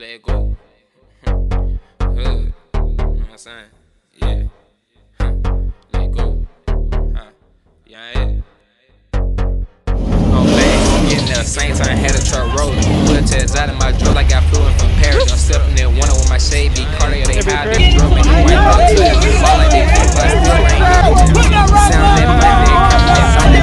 let it go. Hood, you know what I'm saying? Yeah. Let it go. Yeah, yeah. At the same time, had a truck rolling. Put tears out of my drill like I flew in from Paris. I'm stepping there, one with my shade be cardio. They hide, they drum, and they wipe out to it. All like they can't bust, still ain't good. Sound that might be a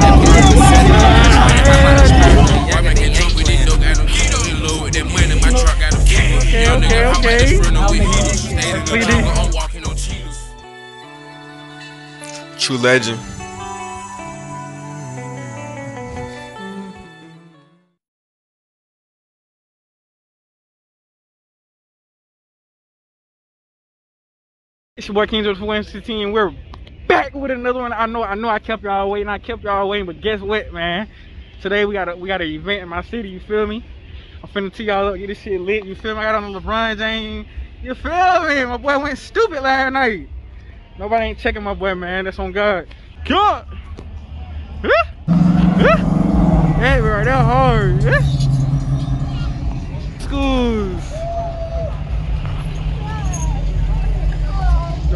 couple of songs. I get drunk with these dope, got them keto. In low with that money, my truck got them keto. Young nigga, I'm at this friend, we hit it. Stay in the jungle, I'm walking on Cheetos. True legend. It's your boy King George 416, and we're back with another one. I know I kept y'all waiting, but guess what, man? Today we got an event in my city, you feel me? I'm finna tee y'all up, get this shit lit, you feel me? I got on the LeBron James, you feel me? My boy went stupid last night. Nobody ain't checking my boy, man. That's on God. God! Huh? Huh? Hey, bro, that hard. Huh? Schools.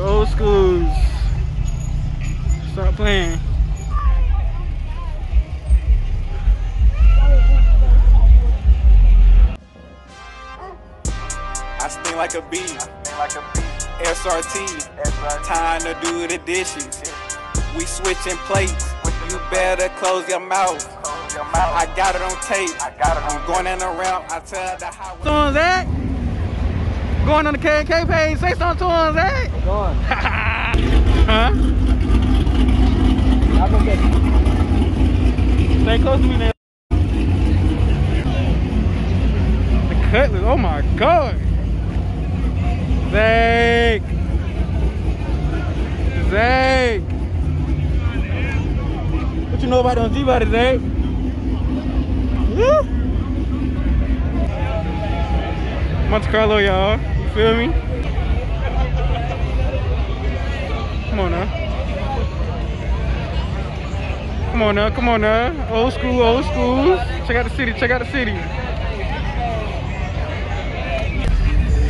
Old schools. Stop playing. I sting like a bee. SRT. Time to do the dishes. We switching plates. You better close your mouth. I got it on tape. I'm going in the realm. I tell the highway. So that. Going on the K&K page, say something to him, Zach. I'm going. Huh? I'm okay. Stay close to me now. The cutlass, oh my God. Zach. Zach. What you know about those G Body, Zach? Woo! Monte Carlo, y'all. You feel me? Come on now. Come on now. Come on now. Old school, old school. Check out the city. Check out the city.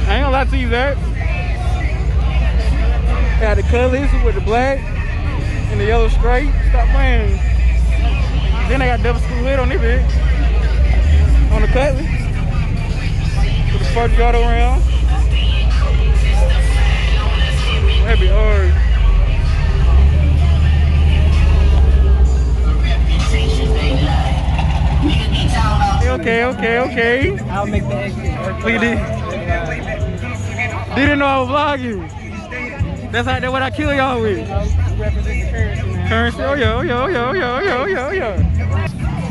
I ain't gonna lie to you, Zach. Got the colors with the black and the yellow stripe. Stop playing. Then they got double school lid on this bitch. On the cutlass. Fuck got around. That'd be hard. Okay, okay, okay. I'll make the exit. Look at this. Didn't know I was vlogging. That's what I kill y'all with. Currency. Oh, yo.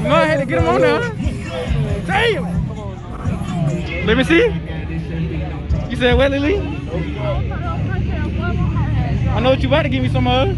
No, I had to get him on now. Damn. Let me see. You said what, Lily? I know what you about to give me some of.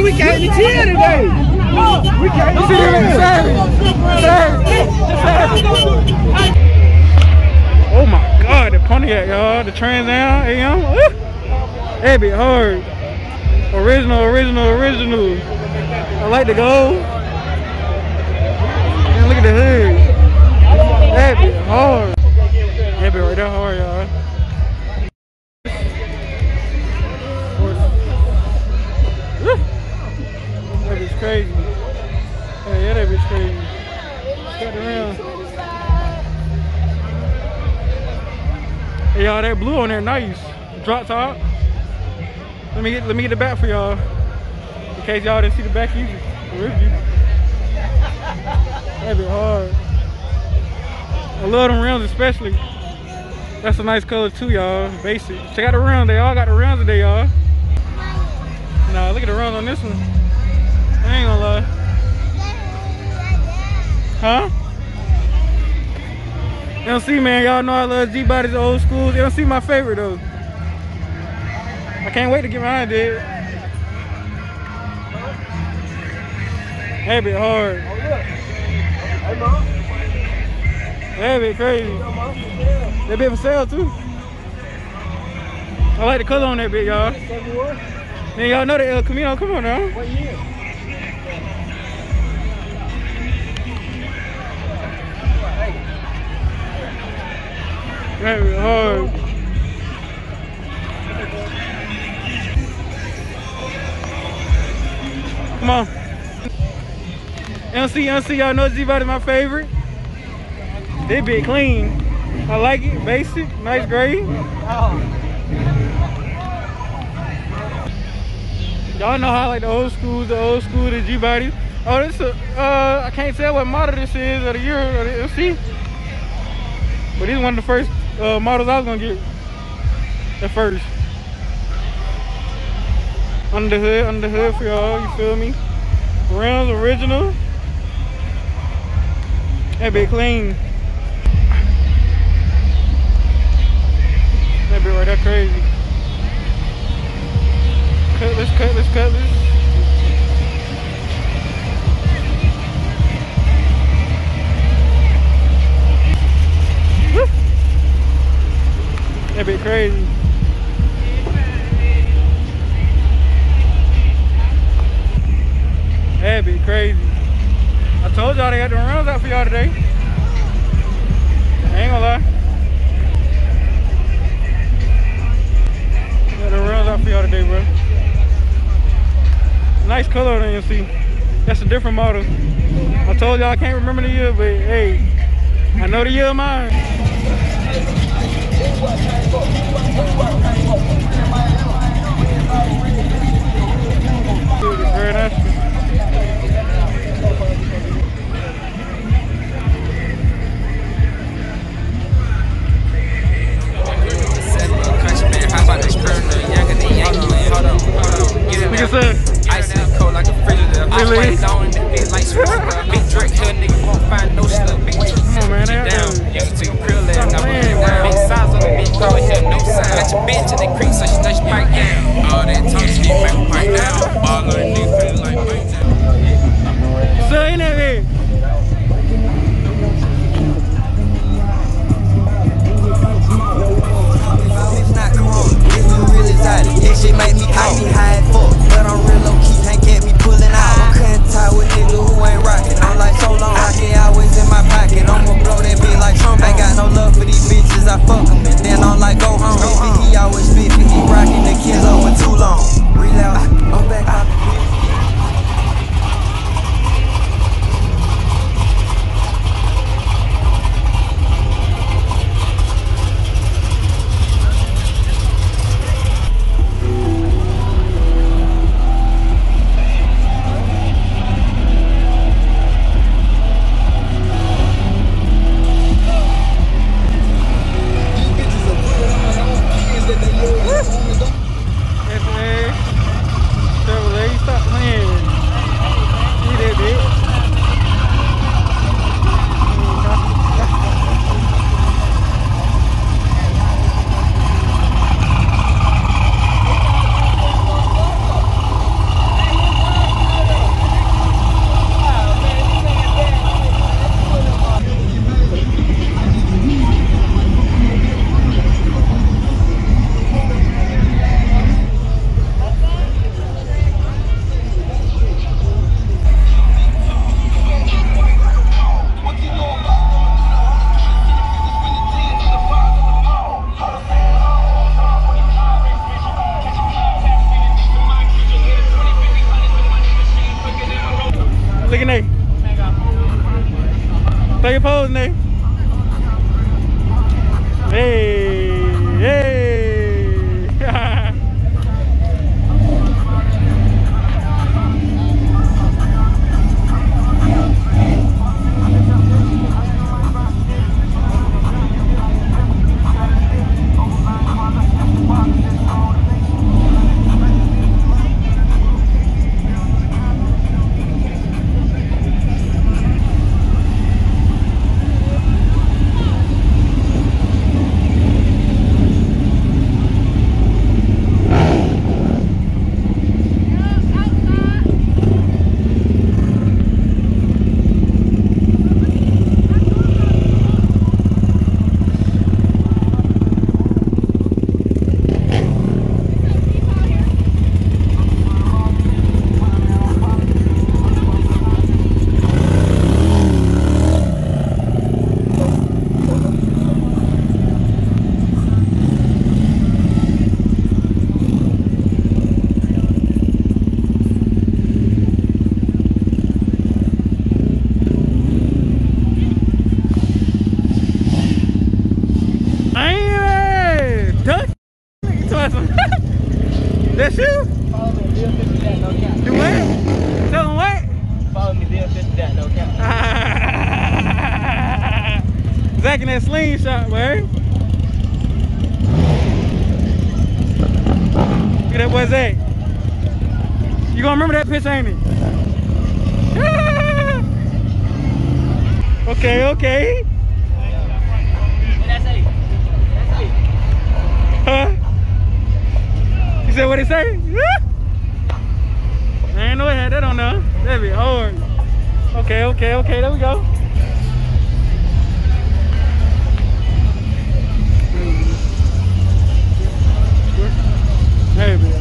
We came to cheer today. We came to cheer today. Oh my God, the Pontiac, y'all. The Trans Am AM. That be hard. Original. I like the gold. Man, look at the hood. That be hard. That be right there hard, y'all. Crazy. Yeah, that bitch crazy. Cut around. Hey, y'all, that blue on there, nice. Drop top. Let me get the back for y'all. In case y'all didn't see the back either. That'd be hard. I love them rims especially. That's a nice color too, y'all. Basic. Check out the rims. They all got the rims today, y'all. Nah, look at the rims on this one. I ain't gonna lie. Huh? MC, man, y'all know I love G Body's old school. MC my favorite though. I can't wait to get behind it. That bit hard. That bit crazy. That bit for sale too. I like the color on that bit, y'all. Man, y'all know the El Camino. Come on now. What year? Very hard. Come on. MC, y'all know G Body my favorite. They be clean. I like it. Basic. Nice grade. Y'all know how I like the old school, the G Body. Oh, this a, I can't tell what model this is or the year or the MC. But this is one of the first models I was gonna get at first. Under the hood for y'all, you feel me? Rims original. That bit clean. That bit right there crazy. Cutlass. That bit crazy. That bit crazy. I told y'all they got the rims out for y'all today. I ain't gonna lie. Got the rims out for y'all today, bro. Nice color on the MC. That's a different model. I told y'all I can't remember the year, but hey, I know the year of mine. Very nice. Always 50, he rockin' the kilo in too long. Reload, I'm back out the Look at Nate. Throw your pose, Nate. Hey, hey. That's you? Follow me, deal 50 that, no cap. Do what? Tell him what? Follow me, deal 50 that, no cap. Zach in that slingshot, man. Look at that boy Zach. You gonna remember that pitch, ain't it? Okay, okay. You said what it say? I ain't know it had that on there. That'd be hard. Okay, okay, okay, there we go. Hey, man.